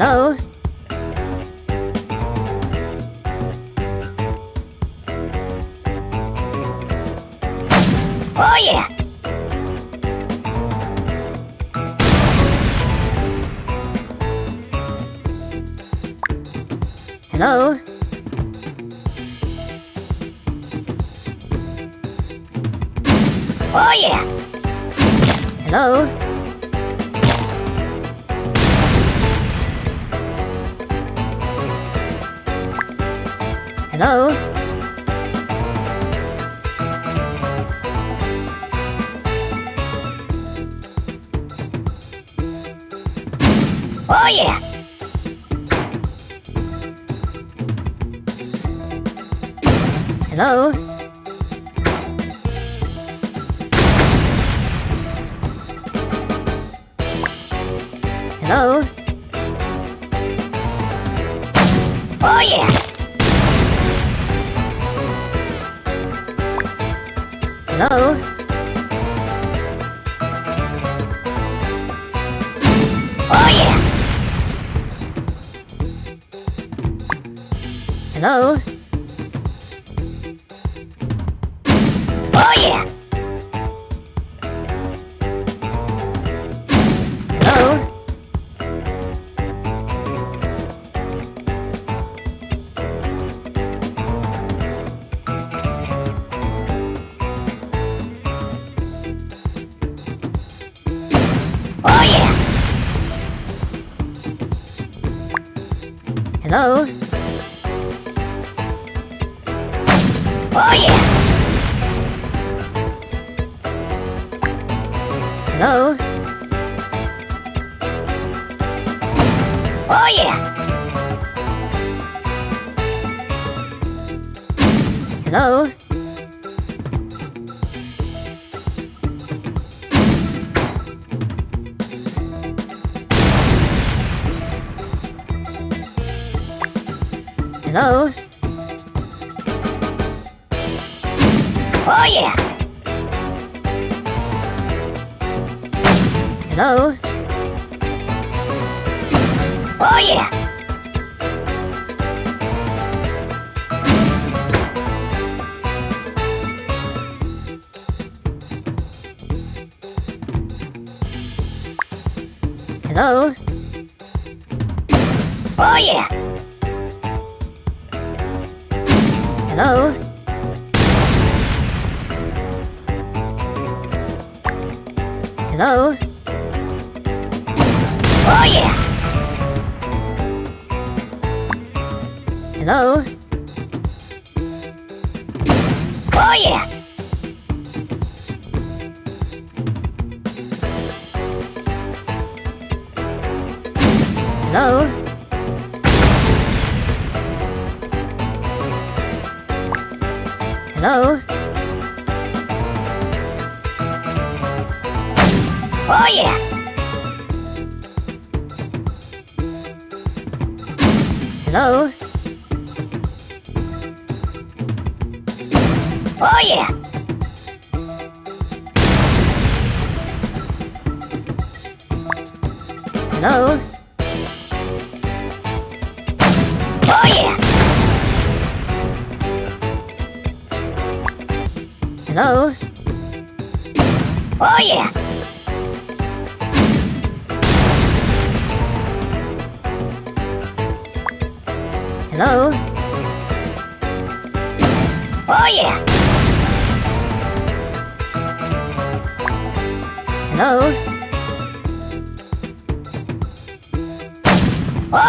Hello? Oh yeah! Hello? Oh yeah! Hello? Hello? Oh yeah! Hello? Hello? Oh yeah! Hello? Oh yeah! Hello? Oh yeah! Hello? Hello? Oh yeah! Hello? Oh yeah! Hello? Hello? Oh yeah! Hello? Oh yeah! Hello? Oh yeah! Hello? Hello? Oh yeah! Hello? Oh yeah! Hello? Hello? Oh yeah! Hello? Oh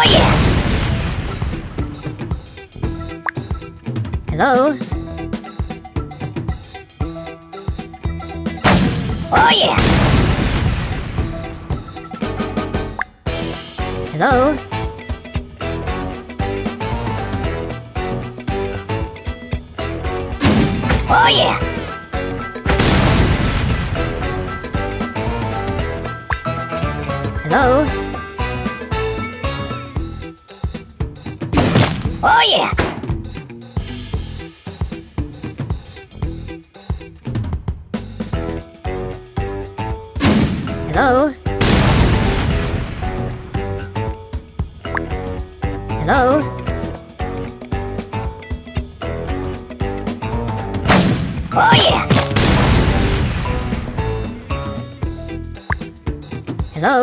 yeah! Hello? Oh yeah! Hello? Oh yeah! Hello? Oh yeah! Hello? Oh yeah! Hello? Oh yeah! Hello? Oh yeah! Hello? Oh yeah! Hello? Hello? Oh yeah! Hello?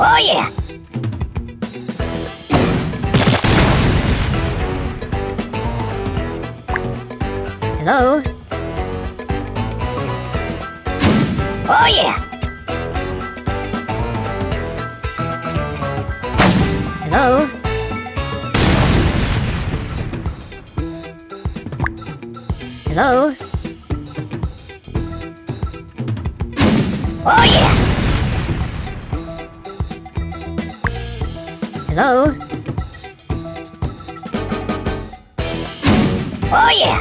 Oh yeah! Hello? Oh yeah! Hello? Hello? Oh yeah! Hello? Oh yeah!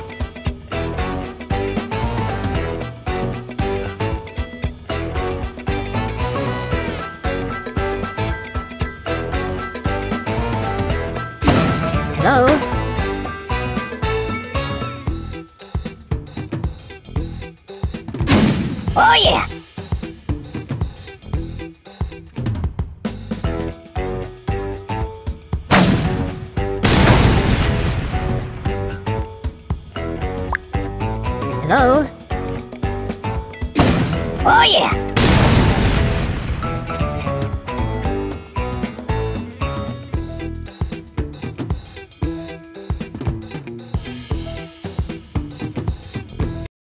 Hello? Oh yeah! Hello? Oh yeah!